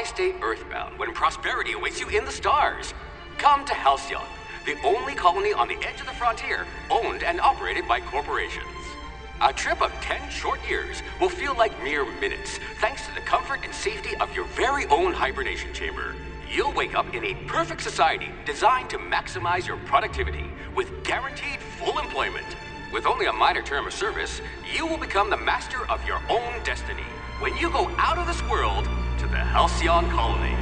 Why stay earthbound when prosperity awaits you in the stars? Come to Halcyon, the only colony on the edge of the frontier, owned and operated by corporations. A trip of 10 short years will feel like mere minutes, thanks to the comfort and safety of your very own hibernation chamber. You'll wake up in a perfect society designed to maximize your productivity with guaranteed full employment. With only a minor term of service, you will become the master of your own destiny when you go out of this world to the Halcyon colony.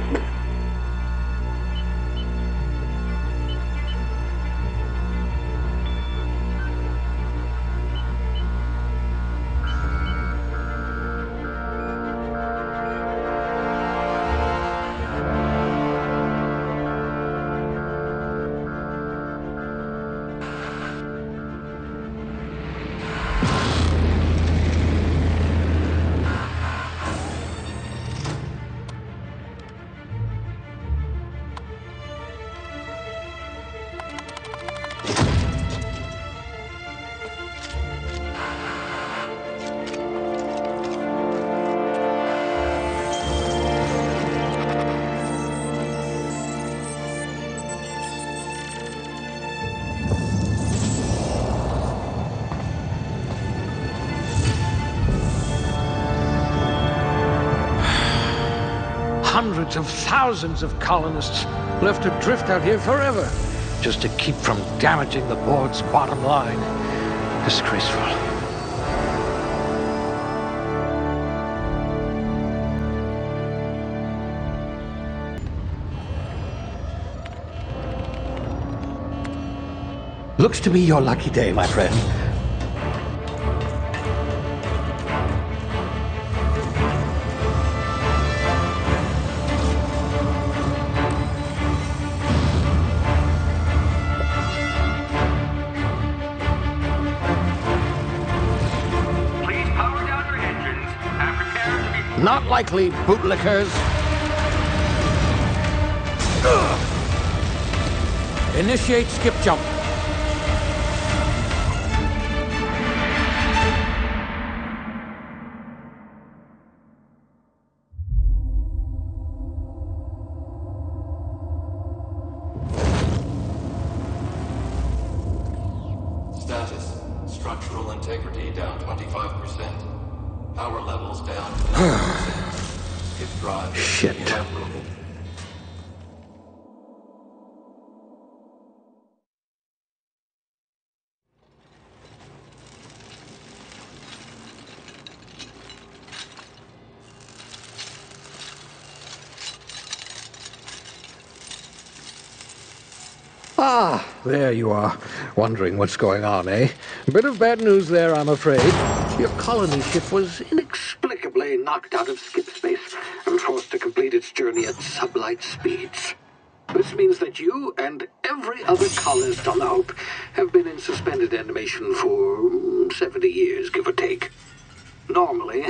Hundreds of thousands of colonists left adrift out here forever, just to keep from damaging the board's bottom line. Disgraceful. Looks to be your lucky day, my friend. Not likely, bootlickers. Initiate skip jump. Status: structural integrity down 25%. Power levels down. If drive. Shit. Ah, there you are. Wondering what's going on, eh? Bit of bad news there, I'm afraid. Your colony ship was inexplicably knocked out of skip space and forced to complete its journey at sublight speeds. This means that you and every other colonist on the Hope have been in suspended animation for 70 years, give or take. Normally,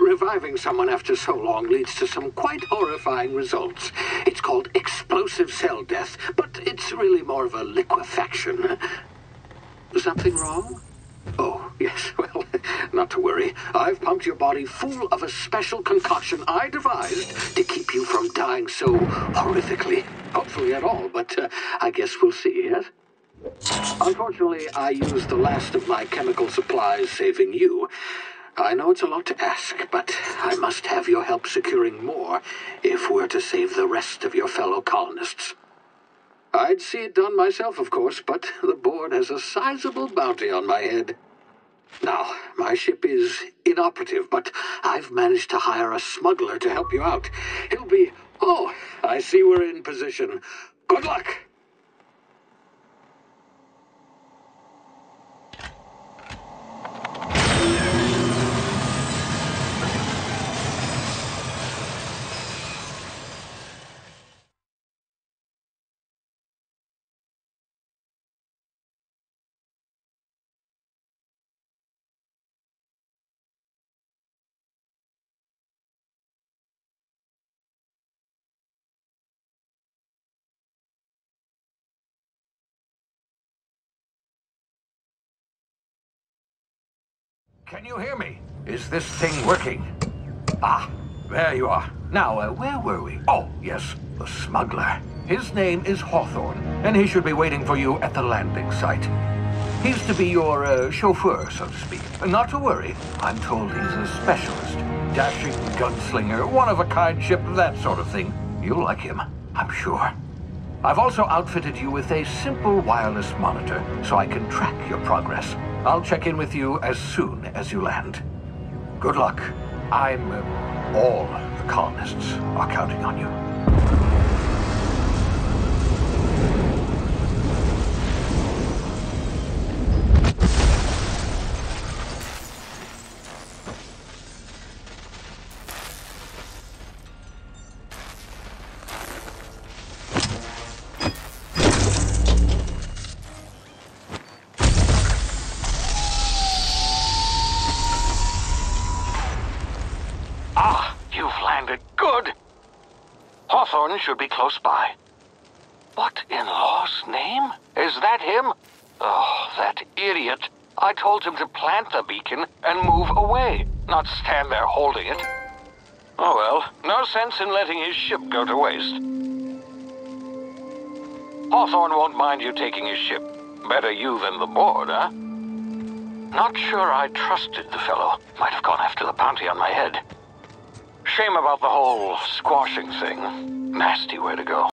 reviving someone after so long leads to some quite horrifying results. It's called explosive cell death, but it's really more of a liquefaction. Something wrong? Oh, yes, well, not to worry. I've pumped your body full of a special concoction I devised to keep you from dying so horrifically. Hopefully at all, but I guess we'll see, yes? Unfortunately, I used the last of my chemical supplies saving you. I know it's a lot to ask, but I must have your help securing more if we're to save the rest of your fellow colonists. I'd see it done myself, of course, but the board has a sizable bounty on my head. Now, my ship is inoperative, but I've managed to hire a smuggler to help you out. He'll be... Oh, I see we're in position. Good luck! Can you hear me? Is this thing working? Ah, There you are. Now, where were we? Oh, yes, the smuggler. His name is Hawthorne, and he should be waiting for you at the landing site. He's to be your chauffeur, so to speak. Not to worry, I'm told he's a specialist. Dashing gunslinger, one-of-a-kind ship, that sort of thing. You'll like him, I'm sure. I've also outfitted you with a simple wireless monitor, so I can track your progress. I'll check in with you as soon as you land. Good luck. All the colonists are counting on you. Hawthorne should be close by. What in law's name? Is that him? Oh, that idiot. I told him to plant the beacon and move away, not stand there holding it. Oh well, no sense in letting his ship go to waste. Hawthorne won't mind you taking his ship. Better you than the board, huh? Not sure I trusted the fellow. Might have gone after the bounty on my head. Shame about the whole squashing thing. Nasty way to go.